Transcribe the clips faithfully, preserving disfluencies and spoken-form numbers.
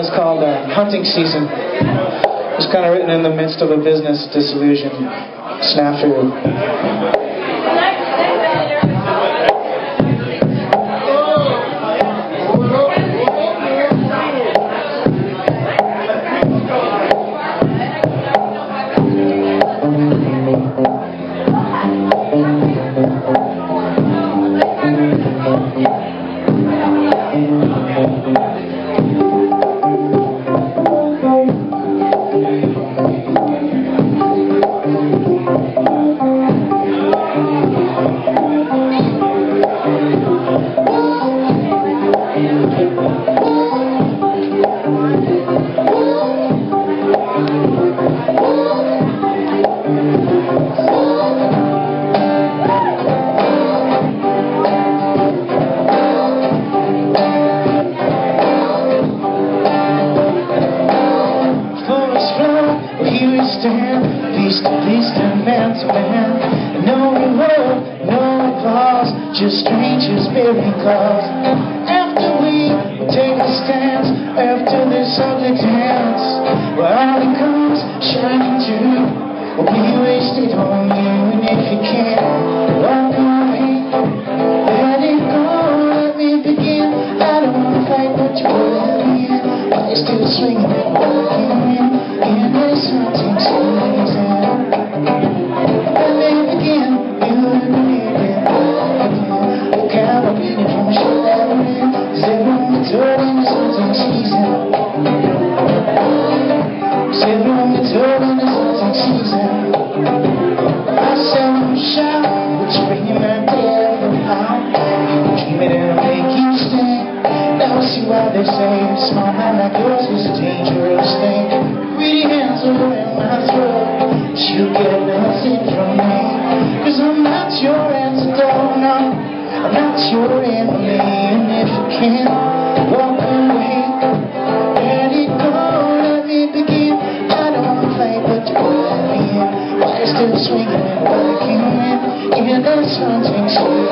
is called uh, Hunting Season. It's kind of written in the midst of a business disillusion snafu. Beast to beast and man to man, no reward, no applause, just strangers' miracles. After we take a stance, after this ugly dance, well, out it comes shining through. We'll be wasted on you, and if you can, walk away, let it go, let me begin. I don't wanna fight, but you will again. Why you still swinging and walking in, in this hunting season? They say a small man like yours is a dangerous thing. Pretty hands are in my throat. She'll get nothing from me, cause I'm not your antidote, no, I'm not your enemy. And if you can't walk away, let it go, let me begin. I don't wanna fight, but you let me in. Why you still swinging and working in, in this hunting season?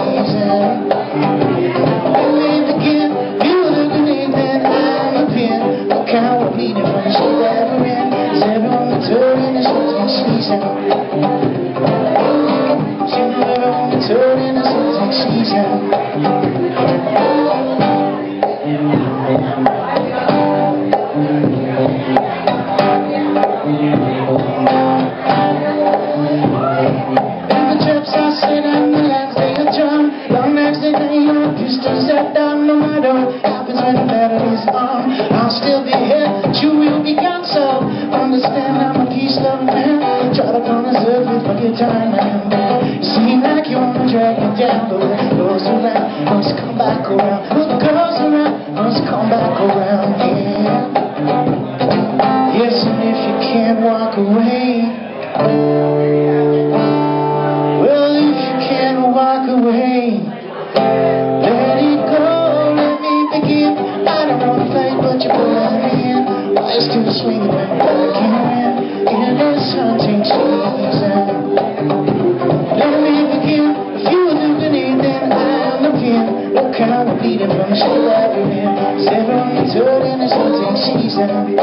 Hunting season,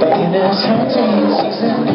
but in this hunting season,